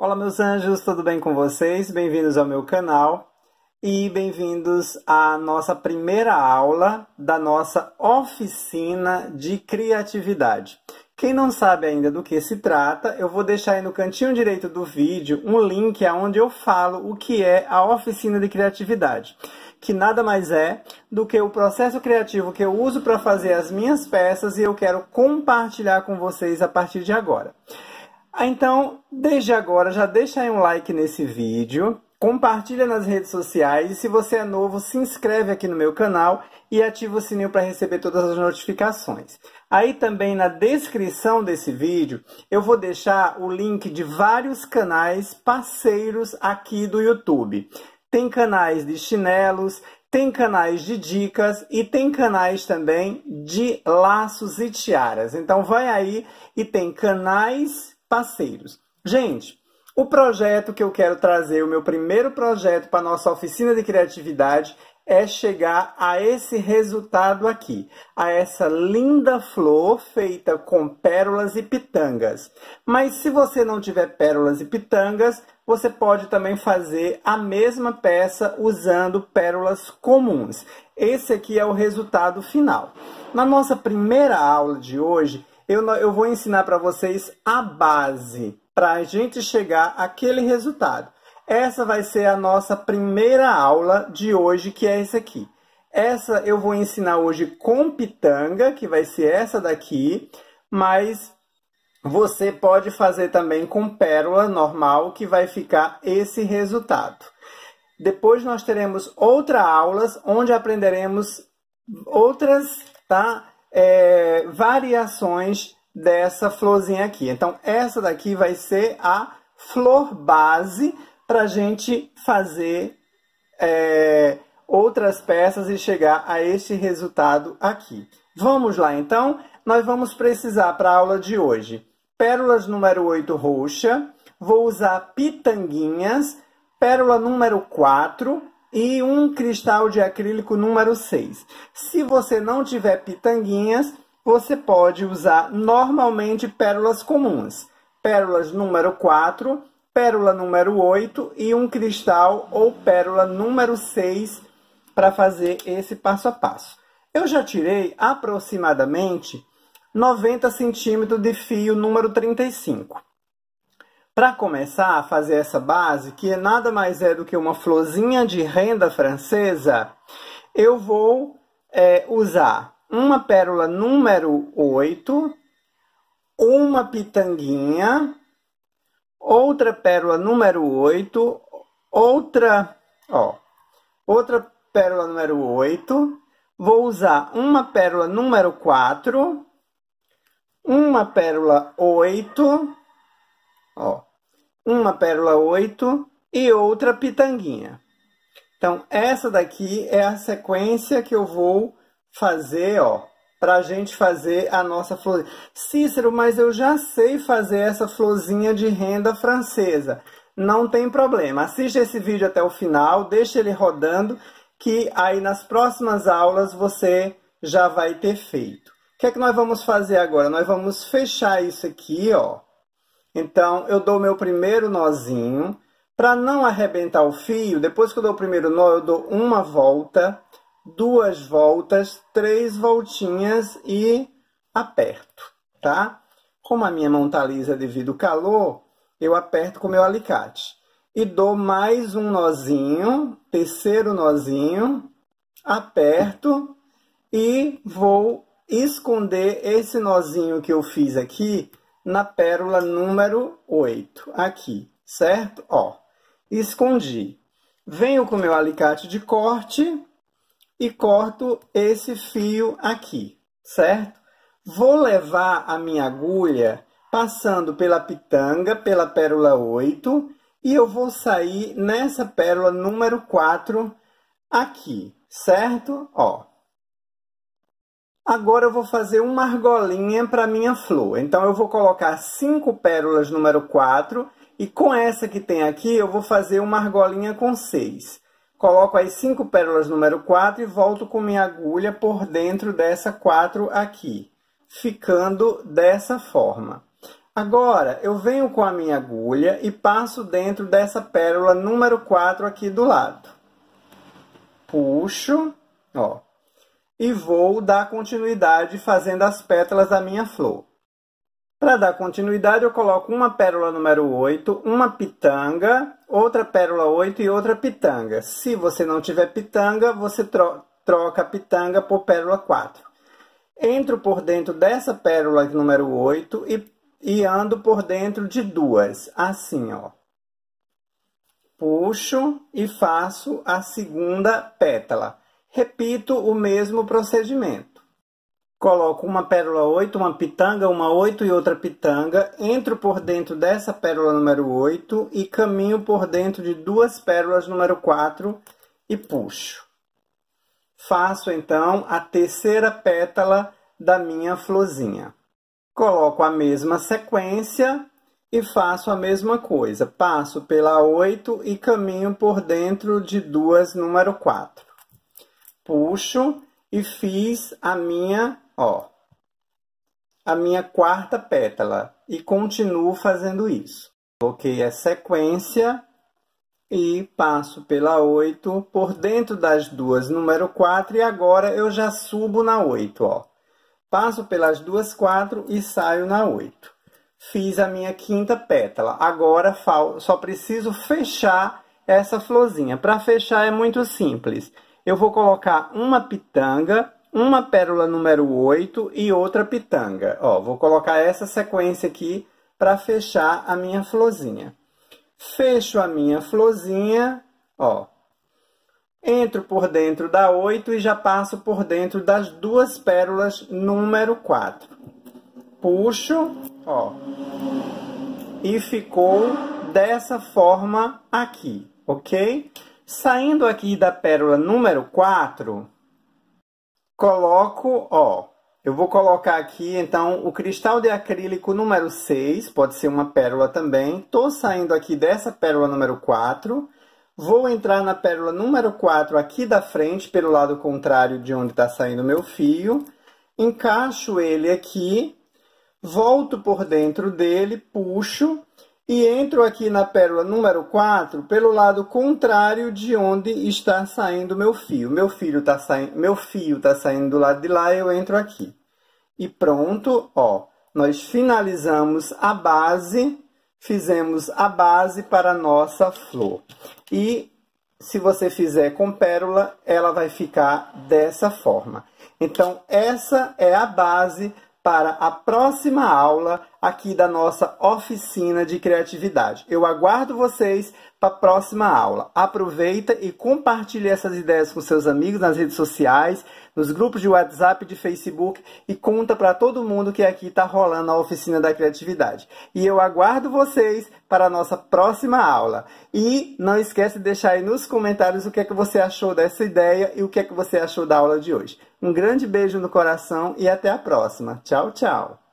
Olá meus anjos, tudo bem com vocês? Bem-vindos ao meu canal e bem-vindos à nossa primeira aula da nossa oficina de criatividade. Quem não sabe ainda do que se trata, eu vou deixar aí no cantinho direito do vídeo um link onde eu falo o que é a oficina de criatividade, que nada mais é do que o processo criativo que eu uso para fazer as minhas peças e eu quero compartilhar com vocês a partir de agora. Então, desde agora, já deixa aí um like nesse vídeo, compartilha nas redes sociais e se você é novo, se inscreve aqui no meu canal e ativa o sininho para receber todas as notificações. Aí também na descrição desse vídeo, eu vou deixar o link de vários canais parceiros aqui do YouTube. Tem canais de chinelos, tem canais de dicas e tem canais também de laços e tiaras. Então vai aí e tem canais parceiros. Gente, o projeto que eu quero trazer, o meu primeiro projeto para a nossa oficina de criatividade é chegar a esse resultado aqui, a essa linda flor feita com pérolas e pitangas. Mas se você não tiver pérolas e pitangas, você pode também fazer a mesma peça usando pérolas comuns. Esse aqui é o resultado final. Na nossa primeira aula de hoje, eu vou ensinar para vocês a base para a gente chegar àquele resultado. Essa vai ser a nossa primeira aula de hoje, que é essa aqui. Essa eu vou ensinar hoje com pitanga, que vai ser essa daqui, mas você pode fazer também com pérola normal, que vai ficar esse resultado. Depois nós teremos outras aulas, onde aprenderemos outras, tá? Variações dessa florzinha aqui. Então, essa daqui vai ser a flor base para a gente fazer outras peças e chegar a este resultado aqui. Vamos lá, então? Nós vamos precisar para a aula de hoje pérolas número 8 roxa, vou usar pitanguinhas, pérola número 4... e um cristal de acrílico número 6. Se você não tiver pitanguinhas, você pode usar normalmente pérolas comuns. Pérolas número 4, pérola número 8 e um cristal ou pérola número 6 para fazer esse passo a passo. Eu já tirei aproximadamente 90 centímetros de fio número 35. Para começar a fazer essa base, que nada mais é do que uma florzinha de renda francesa, eu vou usar uma pérola número 8, uma pitanguinha, outra pérola número 8, outra pérola número 8, vou usar uma pérola número 4, uma pérola 8, uma pérola 8 e outra pitanguinha. Então, essa daqui é a sequência que eu vou fazer, para a gente fazer a nossa flor. Cícero, mas eu já sei fazer essa florzinha de renda francesa. Não tem problema. Assista esse vídeo até o final, deixa ele rodando, que aí nas próximas aulas você já vai ter feito. O que é que nós vamos fazer agora? Nós vamos fechar isso aqui, Então, eu dou meu primeiro nozinho. Para não arrebentar o fio, depois que eu dou o primeiro nó, eu dou uma volta, duas voltas, três voltinhas e aperto, tá? Como a minha mão tá lisa devido ao calor, eu aperto com o meu alicate. E dou mais um nozinho, terceiro nozinho, aperto e vou esconder esse nozinho que eu fiz aqui na pérola número 8, aqui, certo? Escondi. Venho com o meu alicate de corte e corto esse fio aqui, certo? Vou levar a minha agulha passando pela pitanga, pela pérola 8, e eu vou sair nessa pérola número 4 aqui, certo? Agora eu vou fazer uma argolinha para minha flor. Então, eu vou colocar 5 pérolas número 4 e com essa que tem aqui, eu vou fazer uma argolinha com 6. Coloco as 5 pérolas número 4 e volto com minha agulha por dentro dessa 4 aqui, ficando dessa forma. Agora, eu venho com a minha agulha e passo dentro dessa pérola número 4 aqui do lado. Puxo, ó, e vou dar continuidade fazendo as pétalas da minha flor. Para dar continuidade, eu coloco uma pérola número 8, uma pitanga, outra pérola 8 e outra pitanga. Se você não tiver pitanga, você troca a pitanga por pérola 4. Entro por dentro dessa pérola número 8 e ando por dentro de duas, assim, ó. Puxo e faço a segunda pétala. Repito o mesmo procedimento. Coloco uma pérola 8, uma pitanga, uma 8 e outra pitanga, entro por dentro dessa pérola número 8 e caminho por dentro de duas pérolas número 4 e puxo. Faço, então, a terceira pétala da minha florzinha. Coloco a mesma sequência e faço a mesma coisa. Passo pela 8 e caminho por dentro de duas número 4. Puxo e fiz a minha, ó, a minha quarta pétala e continuo fazendo isso. Coloquei a sequência e passo pela 8 por dentro das duas número 4 e agora eu já subo na 8, ó. Passo pelas duas 4 e saio na 8. Fiz a minha quinta pétala. Agora só preciso fechar essa florzinha. Para fechar é muito simples. Eu vou colocar uma pitanga, uma pérola número 8 e outra pitanga. Ó, vou colocar essa sequência aqui para fechar a minha florzinha. Fecho a minha florzinha, ó. Entro por dentro da 8 e já passo por dentro das duas pérolas número 4. Puxo, ó. E ficou dessa forma aqui, ok? Saindo aqui da pérola número 4, coloco, ó, eu vou colocar aqui, então, o cristal de acrílico número 6, pode ser uma pérola também. Tô saindo aqui dessa pérola número 4, vou entrar na pérola número 4 aqui da frente, pelo lado contrário de onde está saindo meu fio, encaixo ele aqui, volto por dentro dele, puxo, e entro aqui na pérola número 4 pelo lado contrário de onde está saindo meu fio. Meu fio está saindo do lado de lá, eu entro aqui. E pronto, ó. Nós finalizamos a base, fizemos a base para a nossa flor. E se você fizer com pérola, ela vai ficar dessa forma. Então, essa é a base para a próxima aula aqui da nossa oficina de criatividade. Eu aguardo vocês para a próxima aula. Aproveita e compartilhe essas ideias com seus amigos nas redes sociais, nos grupos de WhatsApp, de Facebook e conta para todo mundo que aqui está rolando a oficina da criatividade. E eu aguardo vocês para a nossa próxima aula. E não esquece de deixar aí nos comentários o que é que você achou dessa ideia e o que é que você achou da aula de hoje. Um grande beijo no coração e até a próxima. Tchau, tchau!